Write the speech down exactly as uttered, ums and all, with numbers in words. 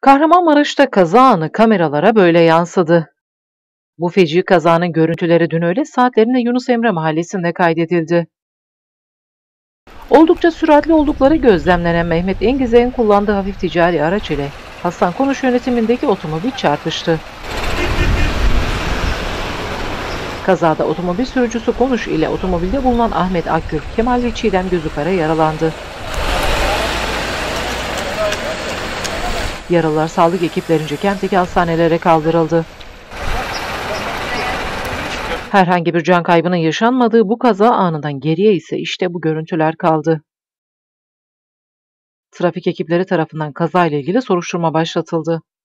Kahramanmaraş'ta kaza anı kameralara böyle yansıdı. Bu feci kazanın görüntüleri dün öğle saatlerinde Yunus Emre mahallesinde kaydedildi. Oldukça süratli oldukları gözlemlenen Mehmet Engizek'in kullandığı hafif ticari araç ile Hasan Konuş yönetimindeki otomobil çarpıştı. Kazada otomobil sürücüsü Konuş ile otomobilde bulunan Ahmet Akgül, Kemal İlçiyden gözü kara yaralandı. Yaralılar sağlık ekiplerince kentteki hastanelere kaldırıldı. Herhangi bir can kaybının yaşanmadığı bu kaza anından geriye ise işte bu görüntüler kaldı. Trafik ekipleri tarafından kazayla ilgili soruşturma başlatıldı.